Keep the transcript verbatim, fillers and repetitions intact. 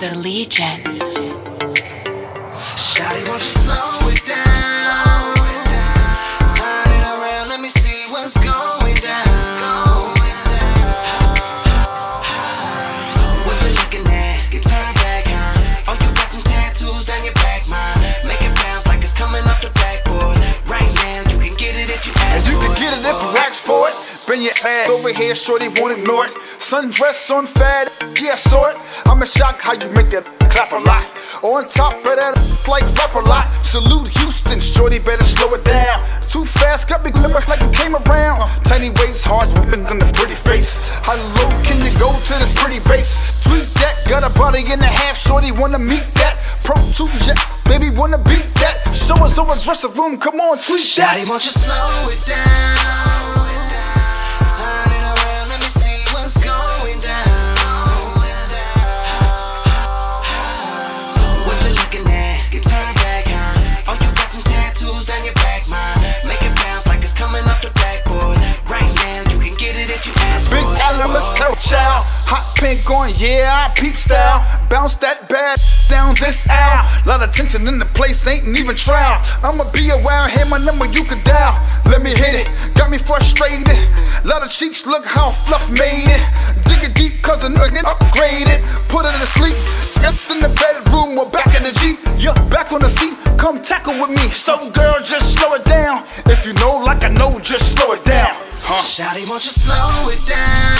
the Legion. Shawty, won't you slow it down? Turn it around, let me see what's going down. What you looking at? Get turned back, huh? Oh, you got them tattoos down your back, mine. Make it bounce like it's coming off the backboard. Right now, you can get it if you ask for it. And you can get it if you ask for it. Bring your ass over here, shorty won't ignore it. Sundress on fat, yeah, I saw it. I'm in shock how you make that clap a lot. On top of that, like rap a lot. Salute Houston, shorty better slow it down. Too fast, got me remember like you came around. Tiny waist, hearts whipping on the pretty face. How low can you go to this pretty base? Tweet that, got a body and a half, shorty wanna meet that. Pro two, yeah, baby wanna beat that. Show us over dressing room, come on, tweet that. Shawty, won't you slow it down? Child, hot pink on, yeah, I peep style. Bounce that bad down this aisle. Lot of tension in the place, ain't even trial. I'ma be a wild hand, my number you can dial. Let me hit it, got me frustrated. Lot of cheeks, look how Fluff made it. Dig it deep, cause a nugget upgraded. Put her to sleep, yes, in the bedroom or back in the Jeep. You're back on the seat, come tackle with me. So girl, just slow it down. If you know like I know, just slow it down, huh? Shawty, won't you slow it down?